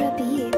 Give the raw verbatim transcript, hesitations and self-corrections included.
Ultra Beat.